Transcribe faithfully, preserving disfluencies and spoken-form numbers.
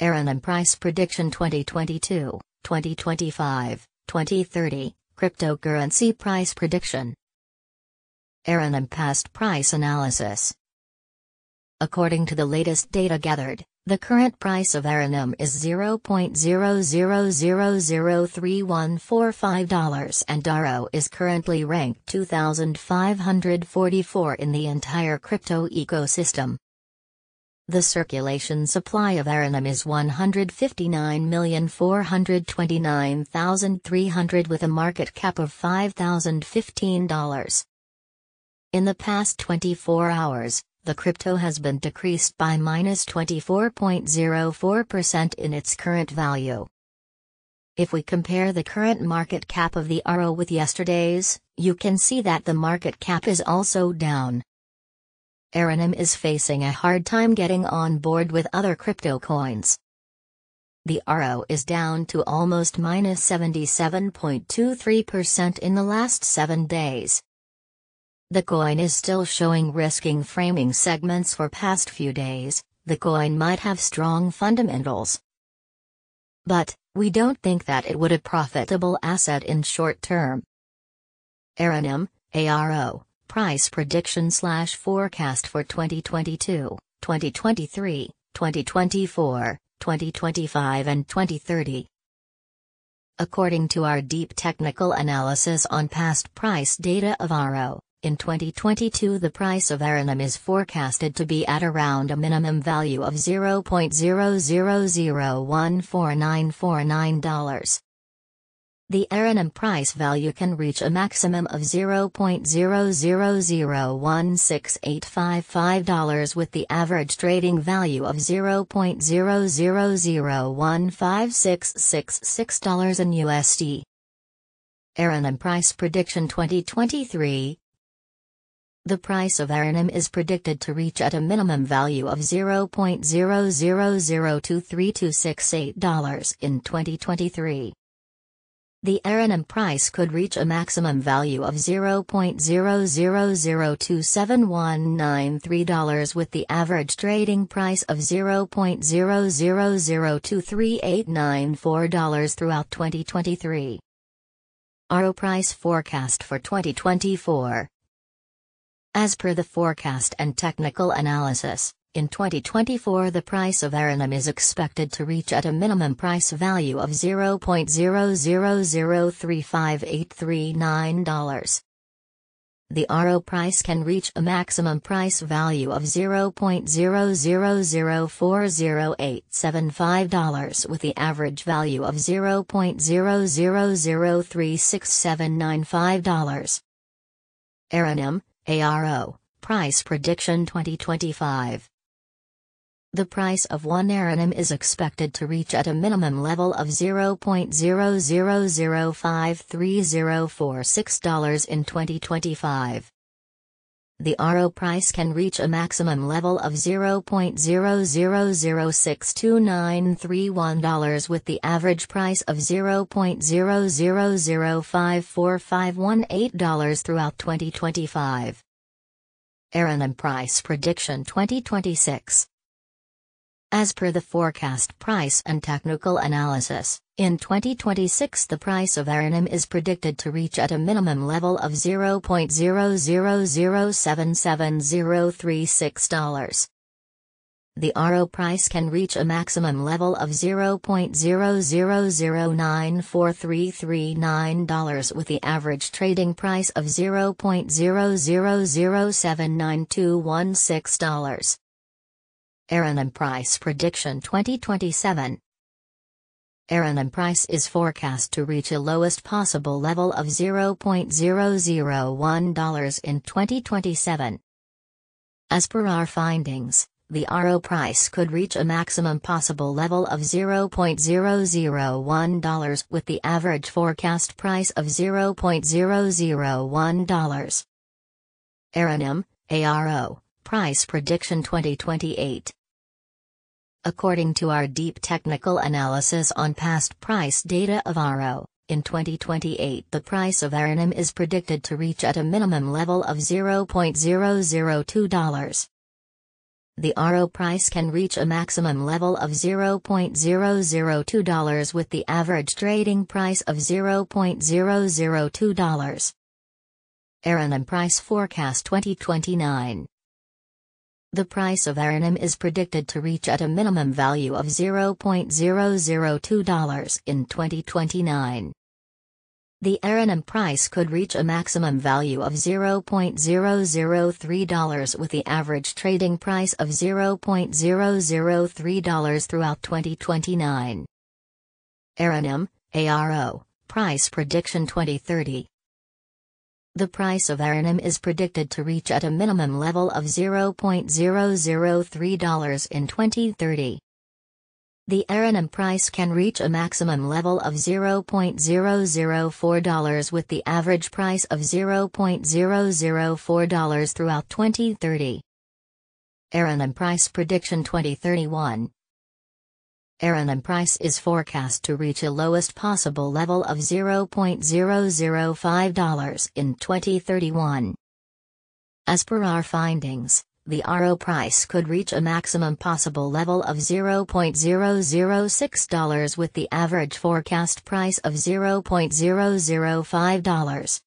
Arionum Price Prediction twenty twenty-two, twenty twenty-five, twenty thirty, Cryptocurrency Price Prediction. Arionum Past Price Analysis. According to the latest data gathered, the current price of Arionum is zero point zero zero zero zero three one four five dollars and A R O is currently ranked two thousand five hundred forty-four in the entire crypto ecosystem. The circulation supply of Arionum is one hundred fifty-nine million four hundred twenty-nine thousand three hundred with a market cap of five thousand fifteen dollars. In the past twenty-four hours, the crypto has been decreased by minus twenty-four point zero four percent in its current value. If we compare the current market cap of the A R O with yesterday's, you can see that the market cap is also down. Arionum is facing a hard time getting on board with other crypto coins. The A R O is down to almost minus seventy-seven point two three percent in the last seven days. The coin is still showing risking framing segments for past few days. The coin might have strong fundamentals, but we don't think that it would a profitable asset in short term. Arionum, A R O. Price prediction slash forecast for twenty twenty-two, twenty twenty-three, twenty twenty-four, twenty twenty-five and twenty thirty. According to our deep technical analysis on past price data of A R O, in twenty twenty-two the price of Arionum is forecasted to be at around a minimum value of zero point zero zero zero one four nine four nine dollars. The Arionum price value can reach a maximum of zero point zero zero zero one six eight five five dollars with the average trading value of zero point zero zero zero one five six six six dollars in U S D. Arionum Price Prediction twenty twenty-three. The price of Arionum is predicted to reach at a minimum value of zero point zero zero zero two three two six eight dollars in twenty twenty-three. The Arionum price could reach a maximum value of zero point zero zero zero two seven one nine three dollars with the average trading price of zero point zero zero zero two three eight nine four dollars throughout twenty twenty-three. A R O price forecast for twenty twenty-four. As per the forecast and technical analysis, in twenty twenty-four the price of Arionum is expected to reach at a minimum price value of zero point zero zero zero three five eight three nine dollars. The A R O price can reach a maximum price value of zero point zero zero zero four zero eight seven five dollars with the average value of zero point zero zero zero three six seven nine five dollars. Arionum, A R O, Price Prediction twenty twenty-five. The price of one Arionum is expected to reach at a minimum level of zero point zero zero zero five three zero four six dollars in twenty twenty-five. The A R O price can reach a maximum level of zero point zero zero zero six two nine three one dollars with the average price of zero point zero zero zero five four five one eight dollars throughout twenty twenty-five. Arionum Price Prediction twenty twenty-six. As per the forecast price and technical analysis, in twenty twenty-six the price of Arionum is predicted to reach at a minimum level of zero point zero zero zero seven seven zero three six dollars. The A R O price can reach a maximum level of zero point zero zero zero nine four three three nine dollars with the average trading price of zero point zero zero zero seven nine two one six dollars. Arionum Price Prediction twenty twenty-seven. Arionum price is forecast to reach a lowest possible level of zero point zero zero one dollars in twenty twenty-seven. As per our findings, the A R O price could reach a maximum possible level of zero point zero zero one dollars with the average forecast price of zero point zero zero one dollars. Arionum, A R O. Price Prediction twenty twenty-eight. According to our deep technical analysis on past price data of A R O, in twenty twenty-eight the price of Arionum is predicted to reach at a minimum level of zero point zero zero two dollars. the A R O price can reach a maximum level of zero point zero zero two dollars with the average trading price of zero point zero zero two dollars. Arionum price forecast twenty twenty-nine. The price of Arionum is predicted to reach at a minimum value of zero point zero zero two dollars in twenty twenty-nine. The Arionum price could reach a maximum value of zero point zero zero three dollars with the average trading price of zero point zero zero three dollars throughout twenty twenty-nine. Arionum, A R O, price prediction twenty thirty. The price of Arionum is predicted to reach at a minimum level of zero point zero zero three dollars in twenty thirty. The Arionum price can reach a maximum level of zero point zero zero four dollars with the average price of zero point zero zero four dollars throughout twenty thirty. Arionum price prediction twenty thirty-one. Arionum price is forecast to reach a lowest possible level of zero point zero zero five dollars in twenty thirty-one. As per our findings, the A R O price could reach a maximum possible level of zero point zero zero six dollars with the average forecast price of zero point zero zero five dollars.